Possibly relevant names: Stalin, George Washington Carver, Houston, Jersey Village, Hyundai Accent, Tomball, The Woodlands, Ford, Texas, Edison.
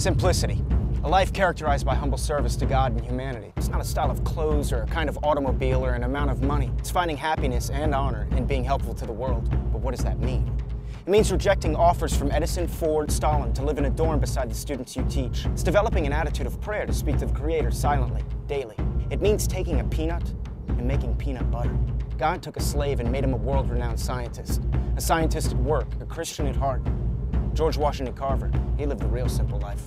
Simplicity. A life characterized by humble service to God and humanity. It's not a style of clothes or a kind of automobile or an amount of money. It's finding happiness and honor in being helpful to the world. But what does that mean? It means rejecting offers from Edison, Ford, Stalin to live in a dorm beside the students you teach. It's developing an attitude of prayer to speak to the Creator silently, daily. It means taking a peanut and making peanut butter. God took a slave and made him a world-renowned scientist. A scientist at work, a Christian at heart. George Washington Carver, he lived a real simple life.